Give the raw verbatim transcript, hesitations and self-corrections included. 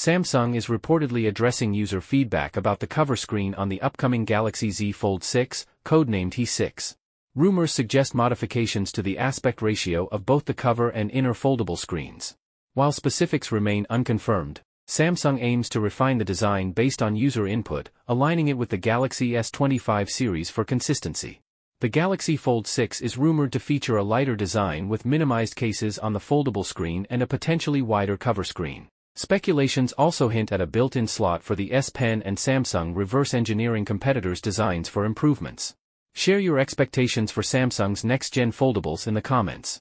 Samsung is reportedly addressing user feedback about the cover screen on the upcoming Galaxy Z Fold six, codenamed T six. Rumors suggest modifications to the aspect ratio of both the cover and inner foldable screens. While specifics remain unconfirmed, Samsung aims to refine the design based on user input, aligning it with the Galaxy S twenty-five series for consistency. The Galaxy Fold six is rumored to feature a lighter design with minimized cases on the foldable screen and a potentially wider cover screen. Speculations also hint at a built-in slot for the S Pen, and Samsung reverse engineering competitors' designs for improvements. Share your expectations for Samsung's next-gen foldables in the comments.